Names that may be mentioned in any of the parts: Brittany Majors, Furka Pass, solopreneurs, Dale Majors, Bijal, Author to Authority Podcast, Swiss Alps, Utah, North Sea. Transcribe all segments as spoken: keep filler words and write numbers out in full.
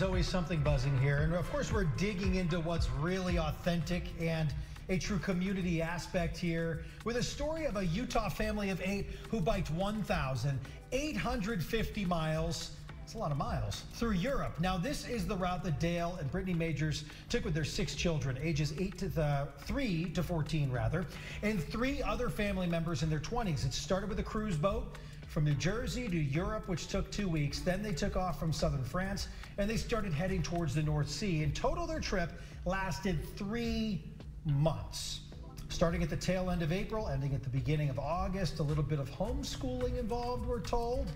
There's always something buzzing here, and of course we're digging into what's really authentic and a true community aspect here with a story of a Utah family of eight who biked one thousand eight hundred fifty miles, that's a lot of miles, through Europe. Now this is the route that Dale and Brittany Majors took with their six children, ages eight to the, three to fourteen rather, and three other family members in their twenties. It started with a cruise boat from New Jersey to Europe, which took two weeks. Then they took off from southern France, and they started heading towards the North Sea. In total, their trip lasted three months, starting at the tail end of April, ending at the beginning of August. A little bit of homeschooling involved, we're told.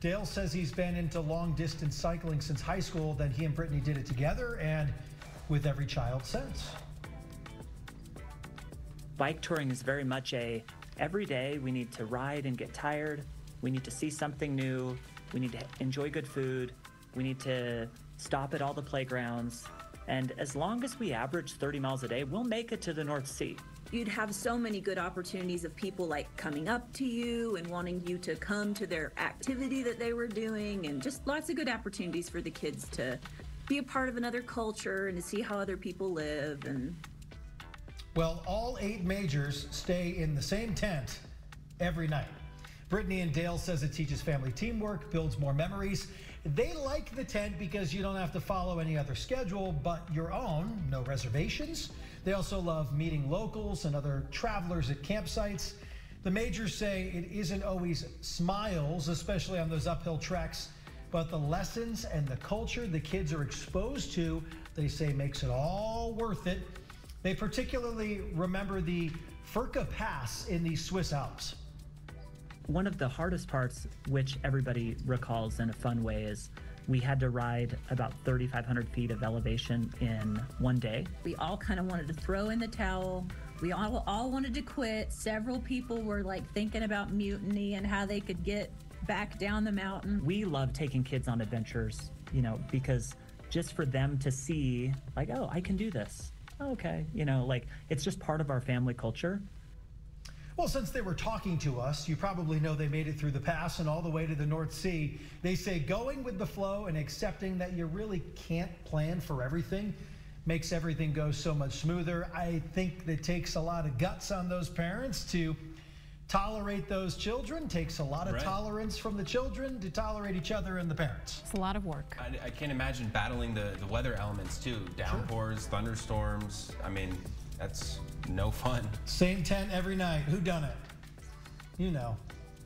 Dale says he's been into long-distance cycling since high school. Then he and Brittany did it together and with every child since. Bike touring is very much a every day we need to ride and get tired. We need to see something new. We need to enjoy good food. We need to stop at all the playgrounds. And as long as we average thirty miles a day, we'll make it to the North Sea. You'd have so many good opportunities of people like coming up to you and wanting you to come to their activity that they were doing, and just lots of good opportunities for the kids to be a part of another culture and to see how other people live. And well, all eight Majors stay in the same tent every night. Brittany and Dale says it teaches family teamwork, builds more memories. They like the tent because you don't have to follow any other schedule but your own, no reservations. They also love meeting locals and other travelers at campsites. The Majors say it isn't always smiles, especially on those uphill treks, but the lessons and the culture the kids are exposed to, they say, makes it all worth it. They particularly remember the Furka Pass in the Swiss Alps. One of the hardest parts, which everybody recalls in a fun way, is we had to ride about thirty-five hundred feet of elevation in one day. We all kind of wanted to throw in the towel. We all, all wanted to quit. Several people were like thinking about mutiny and how they could get back down the mountain. We love taking kids on adventures, you know, because just for them to see like, oh, I can do this. Okay. You know, like it's just part of our family culture. Well, since they were talking to us, you probably know they made it through the pass and all the way to the North Sea. They say going with the flow and accepting that you really can't plan for everything makes everything go so much smoother. I think that takes a lot of guts on those parents to tolerate those children. Takes a lot of right. tolerance from the children to tolerate each other and the parents. It's a lot of work. I, I can't imagine battling the, the weather elements too. Downpours, sure. Thunderstorms, I mean, that's no fun. Same tent every night. Who done it? You know.